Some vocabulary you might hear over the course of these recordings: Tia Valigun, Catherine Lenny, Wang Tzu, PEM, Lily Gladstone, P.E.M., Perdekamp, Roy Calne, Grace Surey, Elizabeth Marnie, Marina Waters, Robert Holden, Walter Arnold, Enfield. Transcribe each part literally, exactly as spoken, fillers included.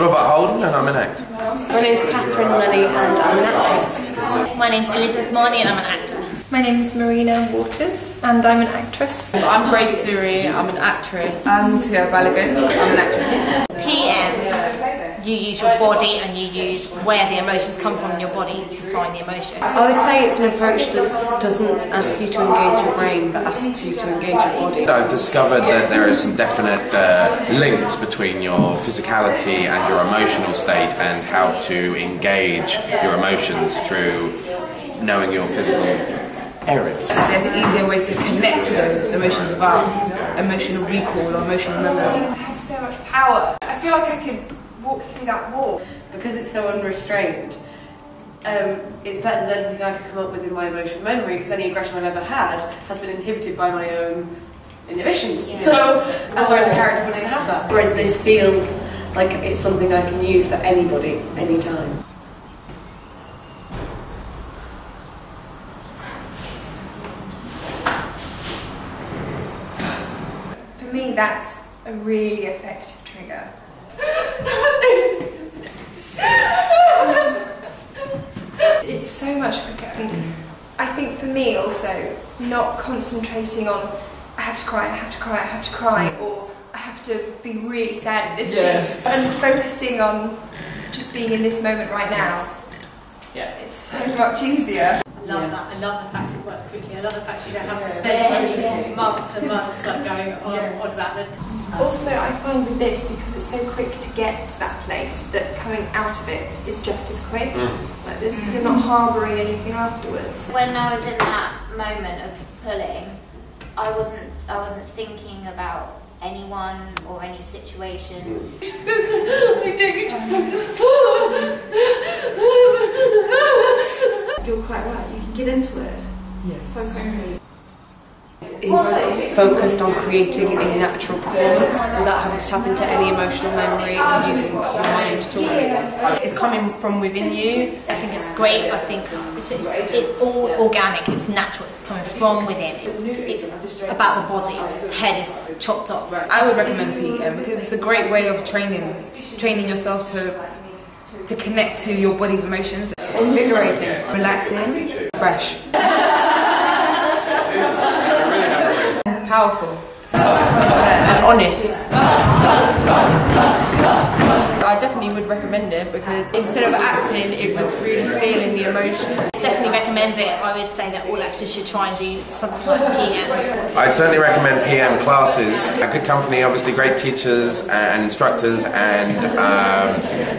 Robert Holden, and I'm an actor. My name's Catherine Lenny, and I'm an actress. My name's Elizabeth Marnie, and I'm an actor. My name's Marina Waters, and I'm an actress. I'm Grace Surey, I'm an actress. I'm Tia Valigun, I'm an actress. P M You use your body and you use where the emotions come from in your body to find the emotion. I would say it's an approach that doesn't ask you to engage your brain, but asks you to engage your body. I've discovered that there are some definite uh, links between your physicality and your emotional state, and how to engage your emotions through knowing your physical areas. There's an easier way to connect to those emotions without emotional recall or emotional memory. I have so much power. I feel like I could walk through that wall. Because it's so unrestrained, um, it's better than anything I could come up with in my emotional memory, because any aggression I've ever had has been inhibited by my own inhibitions. Yeah. So, and whereas a character wouldn't have that. Whereas this feels like it's something I can use for anybody, anytime. For me, that's a really effective trigger. It's so much quicker. And I think for me also, not concentrating on I have to cry, I have to cry, I have to cry, or I have to be really sad at this yes. thing, and focusing on just being in this moment right now. Yes. Yeah, it's so much easier. I love yeah. that. I love the fact it works quickly. I love the fact you don't have to spend yeah, yeah. months and months like going on, yeah. on about it. Also, I find with this, because it's so quick to get to that place, that coming out of it is just as quick. Mm. Like this, mm. You're not harbouring anything afterwards. When I was in that moment of pulling, I wasn't. I wasn't thinking about anyone or any situation. You're quite right, you can get into it. Yes. So quickly. Is focused on creating a natural performance without having to tap into any emotional memory and using your mind to talk about it. It's coming from within you. I think it's great. I think it's, it's, it's all organic, it's natural, it's coming from within. It's about the body, the head is chopped off. I would recommend P E M because it's a great way of training, training yourself to to connect to your body's emotions. Invigorating, relaxing, fresh. Powerful. And honest. I definitely would recommend it because instead of acting, it was really feeling the emotion. Definitely recommend it. I would say that all actors should try and do something like P M. I'd certainly recommend P M classes. A good company, obviously great teachers and instructors, and um,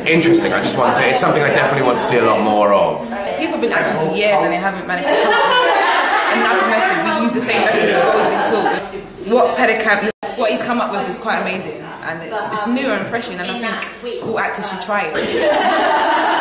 interesting. I just want to, it's something I definitely want to see a lot more of. People have been acting for years and they haven't managed to and now we, we use the same methods we've always been taught. What pedicab, what he's come up with is quite amazing, and it's, it's new and refreshing, and I think all actors should try it.